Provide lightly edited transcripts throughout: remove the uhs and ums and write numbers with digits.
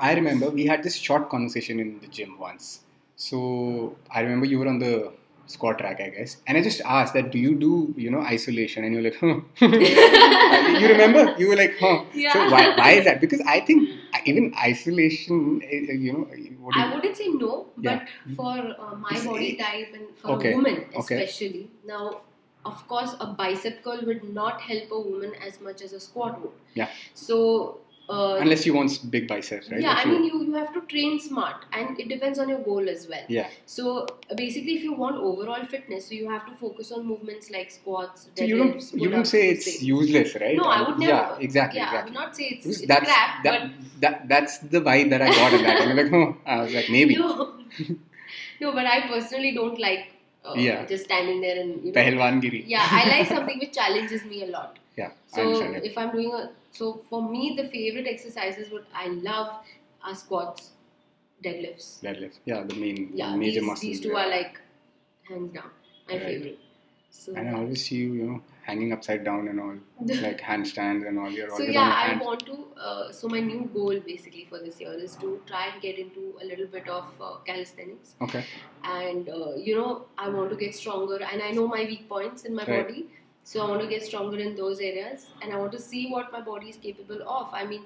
I remember we had this short conversation in the gym once. So I remember you were on the squat rack, I guess. And I just asked that, do you do, isolation? And you were like, huh. You remember? You were like, huh. Yeah. So why is that? Because I think even isolation, I wouldn't say no, but yeah. For my body type and for a woman especially. Now, of course, a bicep curl would not help a woman as much as a squat would. Yeah. So... unless you want big biceps, right? Yeah, I mean, you have to train smart and it depends on your goal as well. Yeah. So, basically, if you want overall fitness, so you have to focus on movements like squats, deadlifts, so you don't say it's useless, right? No, I would never. Yeah, exactly. Yeah, exactly. I would not say it's crap, that's the vibe that I got of that. I was like, maybe. No, but I personally don't like just standing there and... Pehlwaan giri. Yeah, I like something which challenges me a lot. Yeah, so if I'm doing so for me the favorite exercises what I love are squats, deadlifts. Yeah, the main major muscles. These two are like hands down my favorite. So, and I always see you, hanging upside down and all, like handstands and all. So yeah, I want to. So my new goal basically for this year is to try and get into a little bit of calisthenics. Okay. And I want to get stronger, and I know my weak points in my body. So I want to get stronger in those areas and I want to see what my body is capable of. I mean,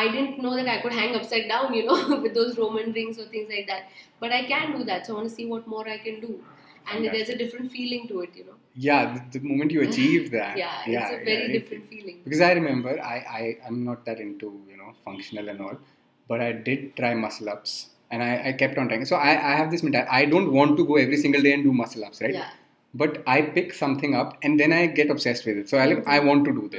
I didn't know that I could hang upside down, with those Roman rings or things like that. But I can do that. So I want to see what more I can do. And there's a different feeling to it, Yeah, the moment you achieve that. It's a very different feeling. Because I remember, I'm not that into, functional and all. But I did try muscle-ups and I kept on trying. So I have this mentality. I don't want to go every single day and do muscle-ups, right? Yeah. But I pick something up and then I get obsessed with it. So I want to do this.